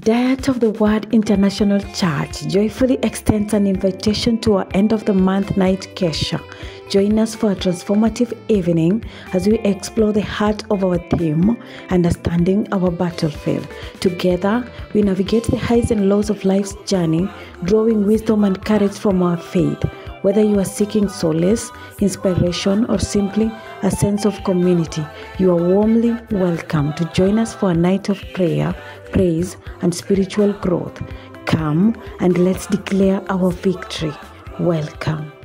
Diet of the Word International Church joyfully extends an invitation to our end of the month night Kesha. Join us for a transformative evening as we explore the heart of our theme, understanding our battlefield. Together, we navigate the highs and lows of life's journey, drawing wisdom and courage from our faith. Whether you are seeking solace, inspiration, or simply a sense of community, you are warmly welcome to join us for a night of prayer, praise, and spiritual growth. Come and let's declare our victory. Welcome.